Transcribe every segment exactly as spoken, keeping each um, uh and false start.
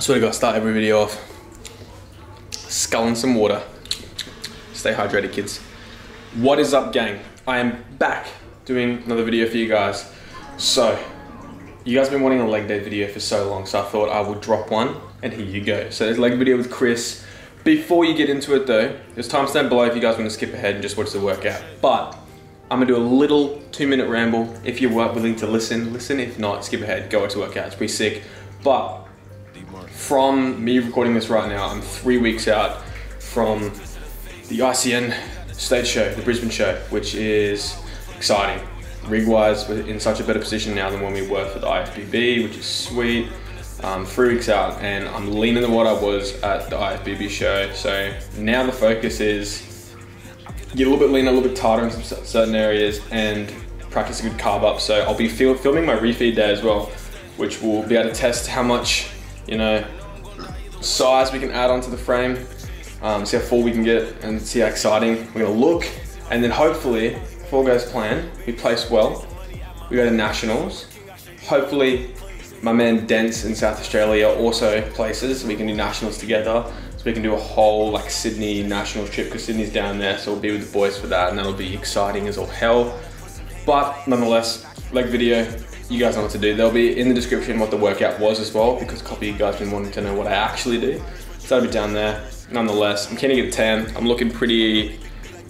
So we gotta start every video off sculling some water. Stay hydrated, kids. What is up, gang? I am back doing another video for you guys. So you guys have been wanting a leg day video for so long, so I thought I would drop one, and here you go. So there's a leg video with Chris. Before you get into it though, there's timestamp below if you guys want to skip ahead and just watch the workout. But I'm gonna do a little two minute ramble. If you're willing to listen, listen. If not, skip ahead, go watch the workout. It's pretty sick. But from me recording this right now, I'm three weeks out from the I C N stage show, the Brisbane show, which is exciting. Rig-wise, we're in such a better position now than when we were for the I F B B, which is sweet. Um, three weeks out, and I'm leaner than what I was at the I F B B show. So now the focus is get a little bit leaner, a little bit tighter in some certain areas, and practice a good carb up. So I'll be fil filming my refeed day as well, which will be able to test how much, you know, size we can add onto the frame, um, see how full we can get and see how exciting we're gonna look. And then hopefully, if all goes plan, we place well, we go to nationals. Hopefully my man Dents in South Australia also places, so we can do nationals together. So we can do a whole like Sydney national trip, because Sydney's down there, so we'll be with the boys for that, and that'll be exciting as all hell. But nonetheless, leg video, you guys know what to do. There'll be in the description what the workout was as well, because a couple of you guys have been wanting to know what I actually do. So that'll be down there. Nonetheless, I'm keen to get a tan. I'm looking pretty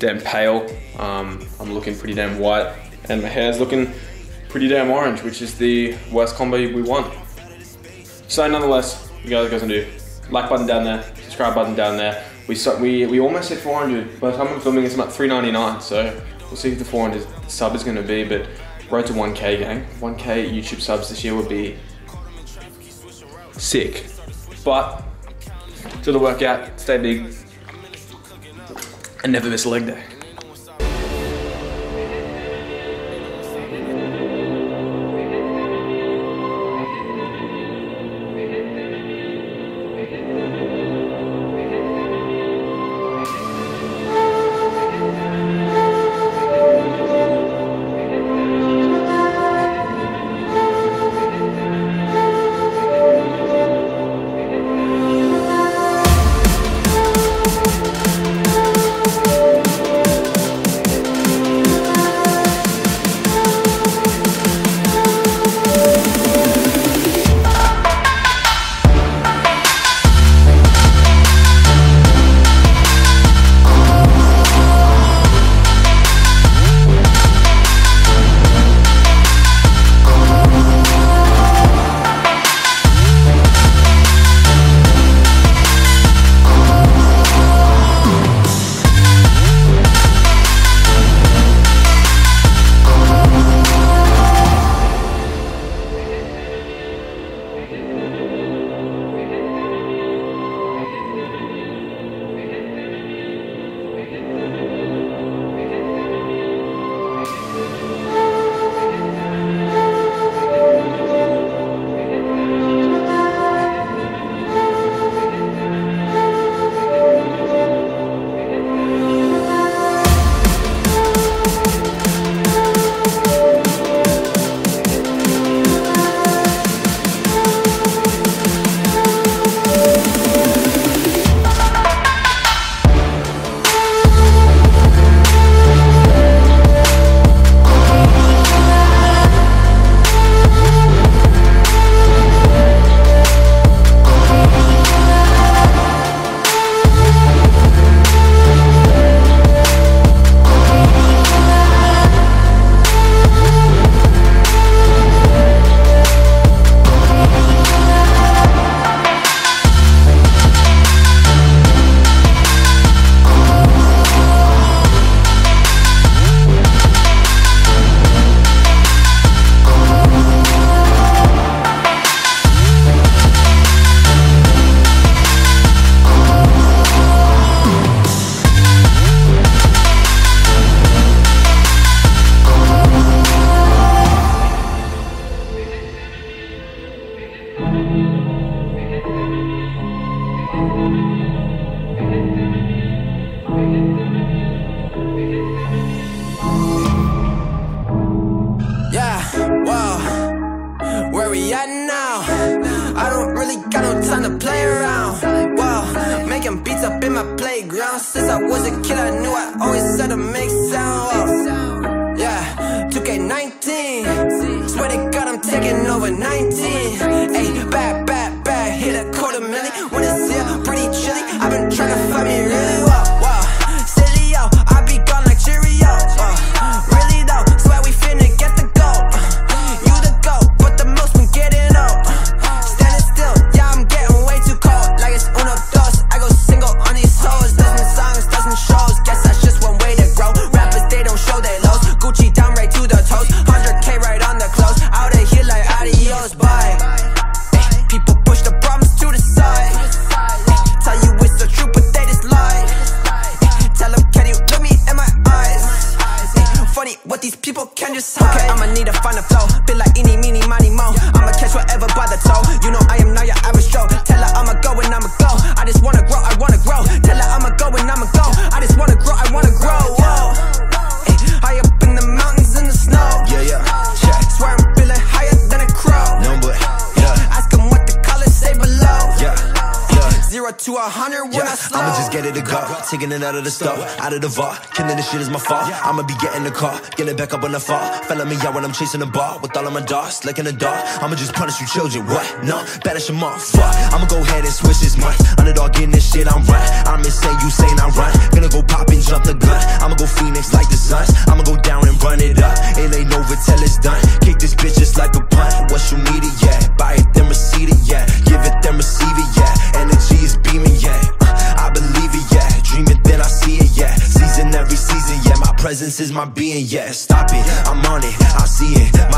damn pale. Um, I'm looking pretty damn white, and my hair's looking pretty damn orange, which is the worst combo we want. So nonetheless, you guys are going to do like button down there, subscribe button down there. We so, we we almost hit four hundred. By the time I'm filming, it's about three ninety-nine. So we'll see if the four hundred sub is going to be, but. Road to one K, gang. one K YouTube subs this year would be sick. But do the workout, stay big, and never miss a leg day. two and nineteen. Ayy, back, back, back, hit a quarter million. When it's here, pretty chilly. I've been trying to find me really well. Wow, silly, yo, I be gone like Cheerio. Uh, really though, swear we finna get the gold. Uh, you the goat, but the most been getting old. Uh, standing still, yeah, I'm getting way too cold. Like it's uno, dos, I go single on these hoes. Doesn't songs, doesn't shows. Guess that's just one way to grow. Rappers, they don't show their lows. Gucci down right to the toes. one hundred K right on the clothes. Out of here like adios, bye. What these people can just hide. Okay, I'ma need to find a flow. Be like eeny, meeny, miny, mo. I'ma catch whatever by the toe. You know I am not your average Joe. Tell her I'ma go and I'ma go. I just wanna grow, I wanna grow. Tell her I'ma go and I'ma go. I just wanna grow, I wanna grow. Whoa. Hey, high up in the mountains in the snow. Yeah, yeah, yeah. Swear I'm feeling higher than a crow. No, but, yeah. Ask them what the colors say below. Yeah, yeah. Zero to a hundred when yeah. I slow. I'ma just get it a go. Taking it out of the store, out of the vault. Killing this shit is my fault. I'ma be getting the car, get it back up when I fall. Fella me out when I'm chasing the ball. With all of my dogs, like in the dark. I'ma just punish you children, what? No, banish them off, fuck. I'ma go ahead and switch this month. Underdog getting this shit, I'm right. I'm insane, you saying I'm right. Gonna go pop and jump the gun. I'ma go Phoenix like the Suns. I'ma go down and run it up. It ain't over till it's done. Kick this bitch just like a punt. What you need it, yeah. Buy it, then receive it, yeah. Give it, then receive it, yeah. Energy is beaming, yeah. I believe it, yeah. Dream it, then I see it, yeah. Season every season, yeah. My presence is my being, yeah. Stop it, I'm on it, I see it.